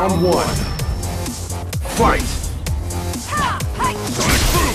Round one. Fight! Round two. Fight!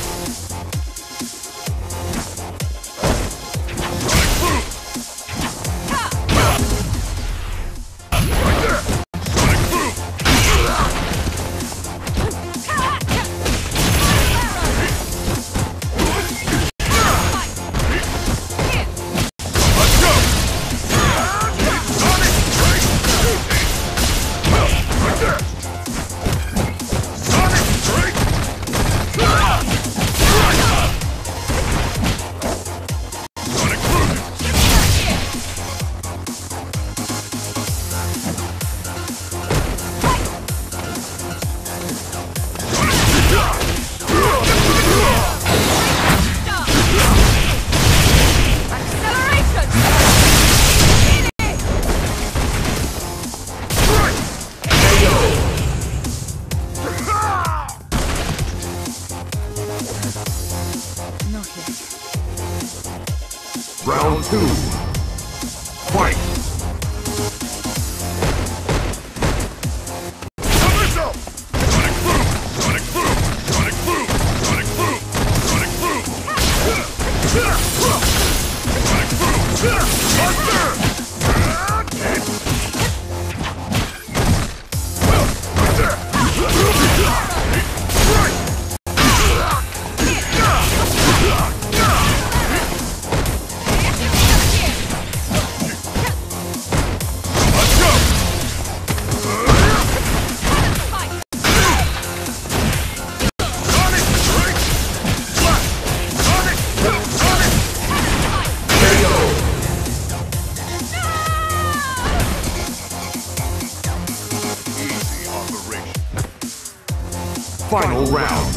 Final round.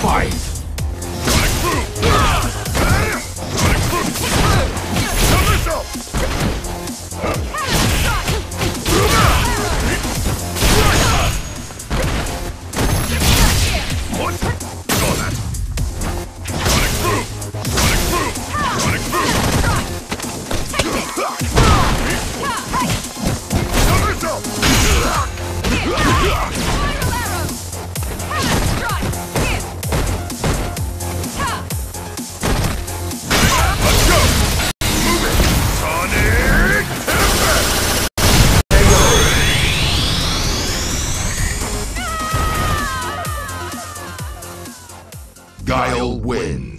Fight! Guile wins.